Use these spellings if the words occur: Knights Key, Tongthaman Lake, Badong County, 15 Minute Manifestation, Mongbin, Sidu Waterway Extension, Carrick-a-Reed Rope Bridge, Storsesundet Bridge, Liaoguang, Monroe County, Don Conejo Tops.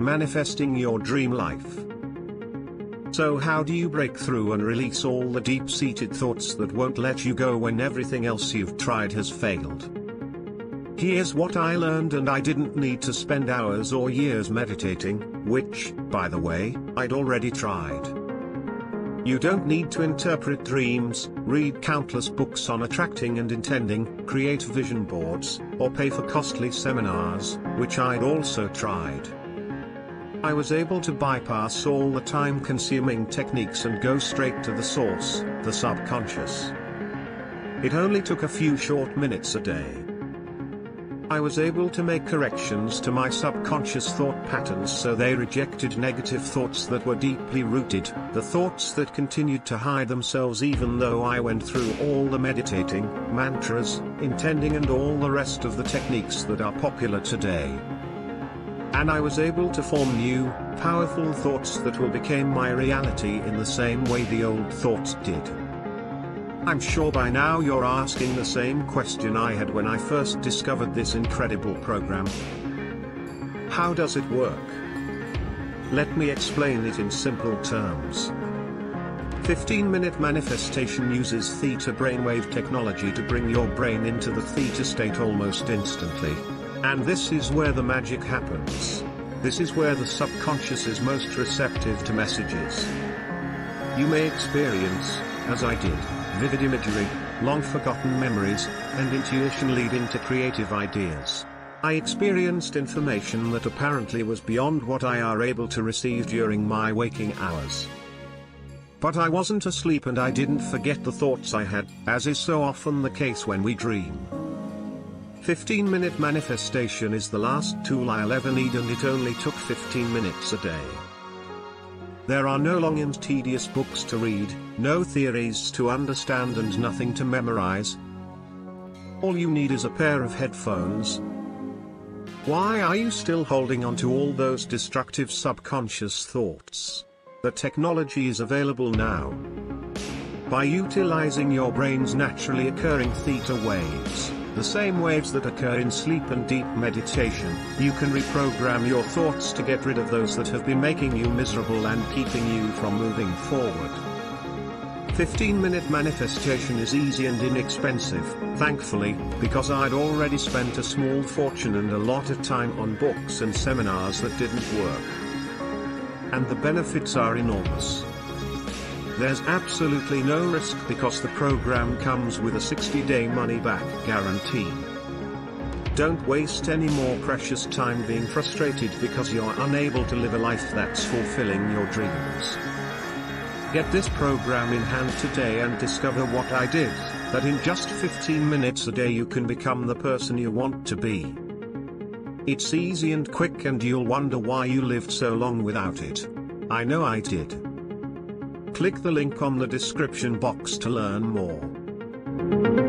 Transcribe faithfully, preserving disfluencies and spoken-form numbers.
manifesting your dream life. So how do you break through and release all the deep-seated thoughts that won't let you go when everything else you've tried has failed? Here's what I learned, and I didn't need to spend hours or years meditating, which, by the way, I'd already tried. You don't need to interpret dreams, read countless books on attracting and intending, create vision boards, or pay for costly seminars, which I'd also tried. I was able to bypass all the time-consuming techniques and go straight to the source, the subconscious. It only took a few short minutes a day. I was able to make corrections to my subconscious thought patterns so they rejected negative thoughts that were deeply rooted, the thoughts that continued to hide themselves even though I went through all the meditating, mantras, intending and all the rest of the techniques that are popular today. And I was able to form new, powerful thoughts that will become my reality in the same way the old thoughts did. I'm sure by now you're asking the same question I had when I first discovered this incredible program. How does it work? Let me explain it in simple terms. fifteen minute Manifestation uses theta brainwave technology to bring your brain into the theta state almost instantly. And this is where the magic happens. This is where the subconscious is most receptive to messages. You may experience, as I did, vivid imagery, long-forgotten memories, and intuition leading to creative ideas. I experienced information that apparently was beyond what I are able to receive during my waking hours. But I wasn't asleep, and I didn't forget the thoughts I had, as is so often the case when we dream. fifteen minute Manifestation is the last tool I'll ever need, and it only took fifteen minutes a day. There are no long and tedious books to read, no theories to understand, and nothing to memorize. All you need is a pair of headphones. Why are you still holding on to all those destructive subconscious thoughts? The technology is available now. By utilizing your brain's naturally occurring theta waves, the same waves that occur in sleep and deep meditation, you can reprogram your thoughts to get rid of those that have been making you miserable and keeping you from moving forward. fifteen minute Manifestation is easy and inexpensive, thankfully, because I'd already spent a small fortune and a lot of time on books and seminars that didn't work. And the benefits are enormous. There's absolutely no risk because the program comes with a sixty day money-back guarantee. Don't waste any more precious time being frustrated because you're unable to live a life that's fulfilling your dreams. Get this program in hand today and discover what I did, that in just fifteen minutes a day you can become the person you want to be. It's easy and quick, and you'll wonder why you lived so long without it. I know I did. Click the link on the description box to learn more.